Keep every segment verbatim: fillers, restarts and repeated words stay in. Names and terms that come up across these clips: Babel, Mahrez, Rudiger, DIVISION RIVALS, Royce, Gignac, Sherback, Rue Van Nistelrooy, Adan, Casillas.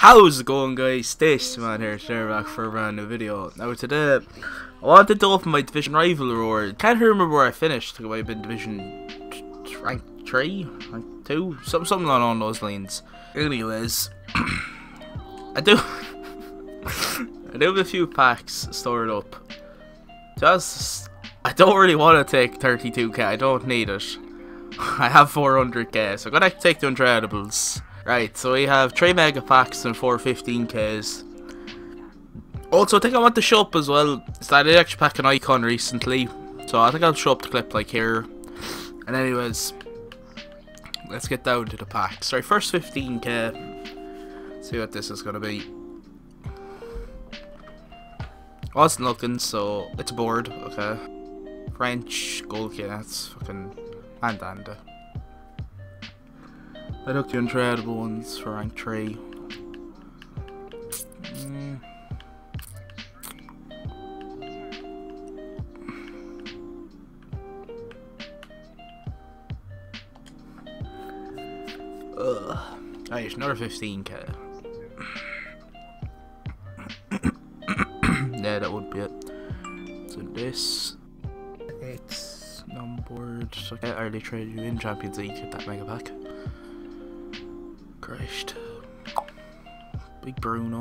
How's it going, guys? This man here, Sherback, for a brand new video. Now today, I wanted to open my division rival reward. Can't remember where I finished. I might have been division rank three, rank two, something, something along those lines. Anyways, I do, I do have a few packs stored up. Just, I don't really want to take thirty-two K. I don't need it. I have four hundred K, so I'm gonna take the untradables. Right, so we have three mega packs and four fifteen Ks. Also, I think I want to show up as well. So I did actually pack an icon recently, so I think I'll show up the clip like here. And anyways, let's get down to the packs. Right, first fifteen K. Let's see what this is gonna be. I wasn't looking, so it's a board. Okay. French goalkeeper. That's fucking Adan. I took the untradeable ones for rank three. Mm. Ugh. Right, another fifteen K. Yeah, that would be it. So this, it's numbered. So I already traded you in Champions League with that mega pack. Christ. Big Bruno.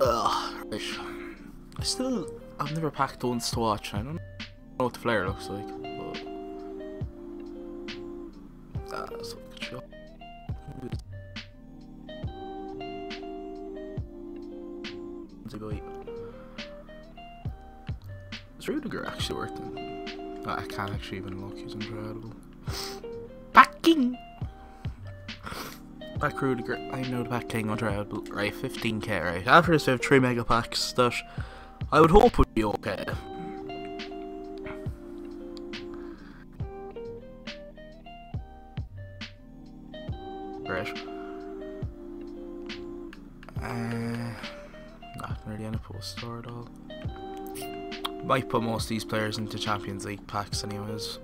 Ugh. I still, I've never packed ones to watch. I don't know what the flare looks like. But that's what the show. Is Rudiger actually working? Oh, I can't actually even look, he's incredible. Backing! Back Rudiger, I know the back king, unreliable. Right, fifteen K, right. After this, we have three mega packs that I would hope would be okay. Great. Uh, not really any post store at all. Might put most of these players into Champions League packs, anyways.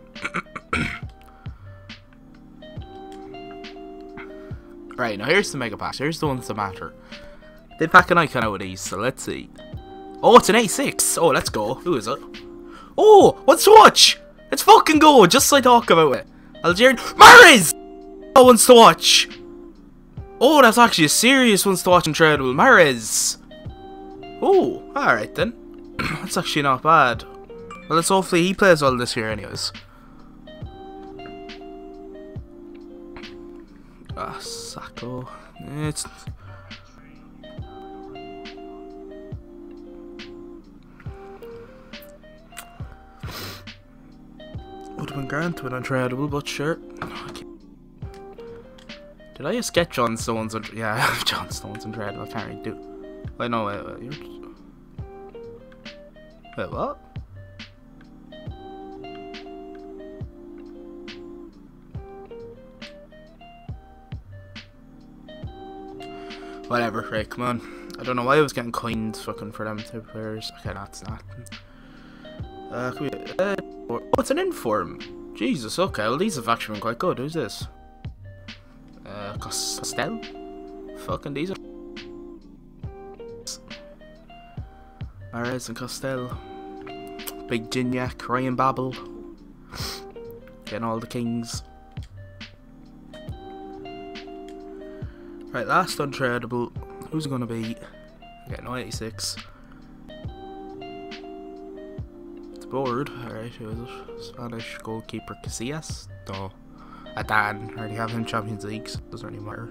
Right, now here's the mega packs. Here's the ones that matter. They pack an icon out of these, so let's see. Oh, it's an A six. Oh, let's go. Who is it? Oh, what's to watch? Let's fucking go. Just so I talk about it. Algerian. Mahrez! Oh, one's to watch. Oh, that's actually a serious one's to watch in Tradable. Mahrez. Oh, alright then. That's actually not bad. Well, let's hopefully he plays well this year anyways. Ah, Sacco. It's... would have been grand to an untradeable, but sure. Did I just get John Stone's untradeable? Yeah, John Stone's untradeable. I can't really do... Wait, no, wait, wait. You're... Wait, what? Whatever, right, come on. I don't know why I was getting coins fucking for them type players. Okay, that's not. Uh, can we, uh, oh, it's an inform. Jesus, okay, well these have actually been quite good. Who's this? Uh, Costello? Fucking these are... Mahrez and Costello, Big Gignac, Ryan Babel, getting all the kings. Right, last untradeable. Who's it gonna be? Getting all eighty-six. It's bored. Alright, who is it? Spanish goalkeeper Casillas? No. Adan. I already have him in Champions League, so it doesn't really matter.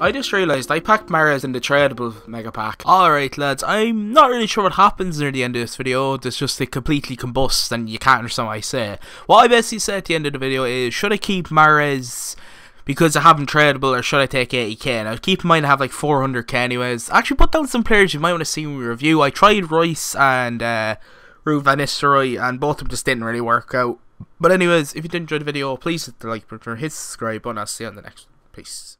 I just realised I packed Mahrez in the tradable mega pack. Alright lads, I'm not really sure what happens near the end of this video. It's just it completely combusts and you can't understand what I say. What I basically said at the end of the video is, should I keep Mahrez because I have him tradable or should I take eighty K? Now keep in mind I have like four hundred K anyways. Actually put down some players you might want to see me review. I tried Royce and uh, Rue Van Nistelrooy and both of them just didn't really work out. But anyways, if you did enjoy the video, please hit the like button, hit subscribe, and I'll see you on the next one. Peace.